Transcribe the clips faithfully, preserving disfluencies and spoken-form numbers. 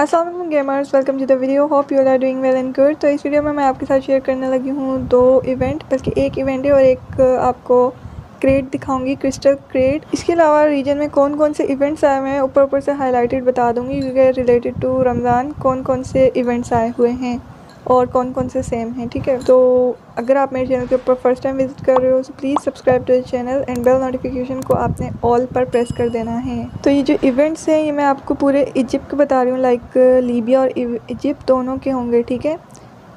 अस्सलाम gamers, welcome to the video. Hope you are doing well and good. तो इस video में मैं आपके साथ शेयर करने लगी हूँ दो इवेंट, बल्कि एक इवेंट है और एक आपको क्रेट दिखाऊंगी, क्रिस्टल क्रेट। इसके अलावा रीजन में कौन कौन से इवेंट्स आए हुए हैं ऊपर ऊपर से हाईलाइटेड बता दूंगी, क्योंकि रिलेटेड टू रमज़ान कौन कौन से इवेंट्स आए हुए हैं और कौन कौन से सेम हैं। ठीक है, तो अगर आप मेरे चैनल के ऊपर फर्स्ट टाइम विजिट कर रहे हो तो please subscribe to the channel and bell notification को आपने ऑल पर प्रेस कर देना है। तो ये जो इवेंट्स हैं ये मैं आपको पूरे इजिप्ट के बता रही हूँ, लाइक लीबिया और इजिप्ट दोनों के होंगे। ठीक है,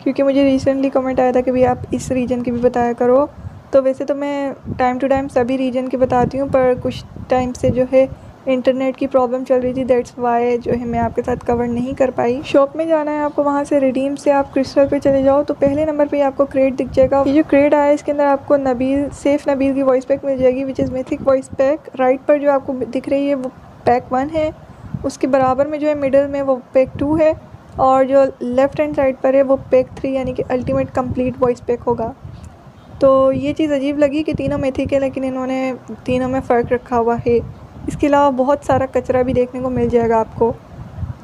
क्योंकि मुझे रिसेंटली कमेंट आया था कि भी आप इस रीजन के भी बताया करो। तो वैसे तो मैं टाइम टू टाइम सभी रीजन के बताती हूँ, पर कुछ टाइम से जो है इंटरनेट की प्रॉब्लम चल रही थी, दैट्स वाई जो है मैं आपके साथ कवर नहीं कर पाई। शॉप में जाना है आपको, वहाँ से रिडीम से आप क्रिस्टल पे चले जाओ तो पहले नंबर पे आपको क्रेट दिख जाएगा। ये जो क्रेट आया है इसके अंदर आपको नबील सेफ नबील की वॉइस पैक मिल जाएगी, which is mythic voice pack. Right पर जो आपको दिख रही है वो पैक वन है, उसके बराबर में जो है मिडल में वो पैक टू है, और जो लेफ्ट हैंड साइड पर है वो पैक थ्री यानी कि अल्टीमेट कम्प्लीट वॉइस पैक होगा। तो ये चीज़ अजीब लगी कि तीनों मिथिक है लेकिन इन्होंने तीनों में फ़र्क रखा हुआ है। इसके अलावा बहुत सारा कचरा भी देखने को मिल जाएगा आपको।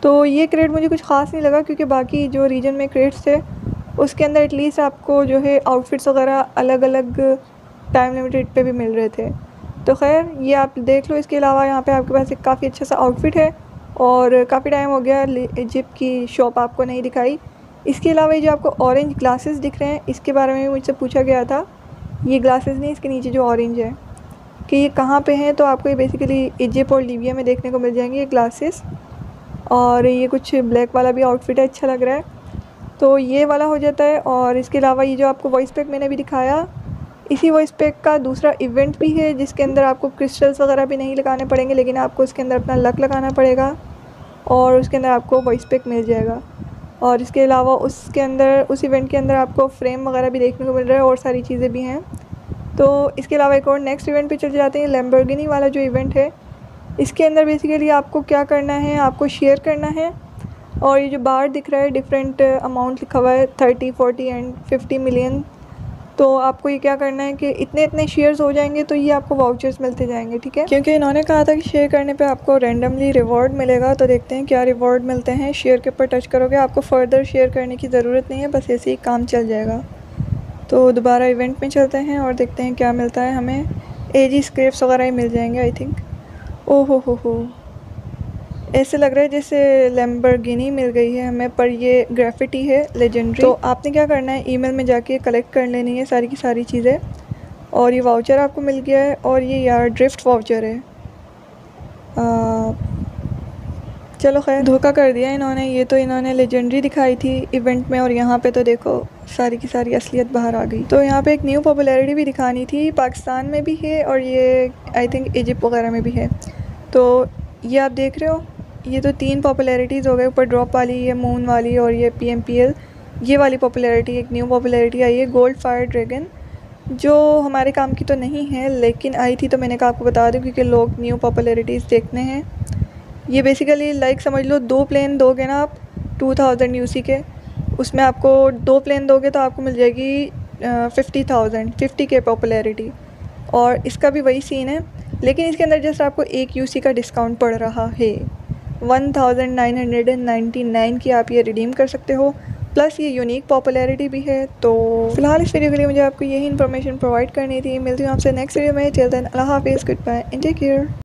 तो ये क्रेट मुझे कुछ ख़ास नहीं लगा, क्योंकि बाकी जो रीजन में क्रेट्स थे उसके अंदर एटलीस्ट आपको जो है आउटफिट्स वगैरह अलग अलग टाइम लिमिटेड पे भी मिल रहे थे। तो खैर ये आप देख लो। इसके अलावा यहाँ पे आपके पास एक काफ़ी अच्छा सा आउटफिट है, और काफ़ी टाइम हो गया इजिप्ट की शॉप आपको नहीं दिखाई। इसके अलावा ये जो आपको ऑरेंज ग्लासेस दिख रहे हैं इसके बारे में भी मुझसे पूछा गया था, ये ग्लासेस नहीं इसके नीचे जो ऑरेंज है कि ये कहाँ पे हैं। तो आपको ये बेसिकली इजिप्ट और लीबिया में देखने को मिल जाएंगे ये ग्लासेस, और ये कुछ ब्लैक वाला भी आउटफिट है, अच्छा लग रहा है। तो ये वाला हो जाता है, और इसके अलावा ये जो आपको वॉइस पैक मैंने भी दिखाया, इसी वॉइस पैक का दूसरा इवेंट भी है जिसके अंदर आपको क्रिस्टल्स वगैरह भी नहीं लगाने पड़ेंगे, लेकिन आपको उसके अंदर अपना लक लगाना पड़ेगा और उसके अंदर आपको वॉइस पैक मिल जाएगा। और इसके अलावा उसके अंदर उस इवेंट के अंदर आपको फ्रेम वगैरह भी देखने को मिल रहा है और सारी चीज़ें भी हैं। तो इसके अलावा एक और नेक्स्ट इवेंट पे चले जाते हैं, लैम्बोर्गिनी वाला जो इवेंट है। इसके अंदर बेसिकली आपको क्या करना है, आपको शेयर करना है, और ये जो बार दिख रहा है डिफरेंट अमाउंट लिखा हुआ है thirty forty and fifty million. तो आपको ये क्या करना है कि इतने इतने शेयर्स हो जाएंगे तो ये आपको वाउचर्स मिलते जाएंगे। ठीक है, क्योंकि इन्होंने कहा था कि शेयर करने पे आपको रैंडमली रिवॉर्ड मिलेगा। तो देखते हैं क्या रिवॉर्ड मिलते हैं। शेयर के ऊपर टच करोगे, आपको फर्दर शेयर करने की ज़रूरत नहीं है, बस ऐसे ही काम चल जाएगा। तो दोबारा इवेंट में चलते हैं और देखते हैं क्या मिलता है हमें। एजी स्क्रेप्स वगैरह ही मिल जाएंगे आई थिंक। ओ हो हो हो, ऐसे लग रहा है जैसे लैम्बोर्गिनी मिल गई है हमें, पर ये ग्रेफिटी है लेजेंडरी। तो आपने क्या करना है, ईमेल में जाके कलेक्ट कर लेनी है सारी की सारी चीज़ें, और ये वाउचर आपको मिल गया है। और ये यार ड्रिफ्ट वाउचर है। आ, चलो खैर धोखा कर दिया इन्होंने, ये तो इन्होंने लेजेंडरी दिखाई थी इवेंट में, और यहाँ पे तो देखो सारी की सारी असलियत बाहर आ गई। तो यहाँ पे एक न्यू पॉपुलैरिटी भी दिखानी थी, पाकिस्तान में भी है और ये आई थिंक इजिप्ट वगैरह में भी है। तो ये आप देख रहे हो, ये तो तीन पॉपुलैरिटीज़ हो गए, ऊपर ड्रॉप वाली, ये मून वाली और ये पी एम पी एल, ये वाली पॉपुलैरिटी। एक न्यू पॉपुलैरिटी आई है गोल्ड फायर ड्रैगन, जो हमारे काम की तो नहीं है लेकिन आई थी, तो मैंने कहा आपको बता दूँ क्योंकि लोग न्यू पॉपुलैरिटीज़ देखने हैं। ये बेसिकली लाइक समझ लो दो प्लेन दोगे ना आप टू थाउजेंड यू सी के, उसमें आपको दो प्लेन दोगे तो आपको मिल जाएगी फिफ्टी थाउजेंड फिफ्टी के पॉपुलैरिटी, और इसका भी वही सीन है। लेकिन इसके अंदर जस्ट आपको एक यूसी का डिस्काउंट पड़ रहा है, one thousand nine hundred ninety nine की आप ये रिडीम कर सकते हो, प्लस ये यूनिक पॉपुलैरिटी भी है। तो फिलहाल इस वीडियो के लिए मुझे आपको यही इन्फॉर्मेशन प्रोवाइड करनी थी। मिलती हूँ आपसे नेक्स्ट वीडियो में, टिल देन अल्लाह हाफिज़, good bye and take care.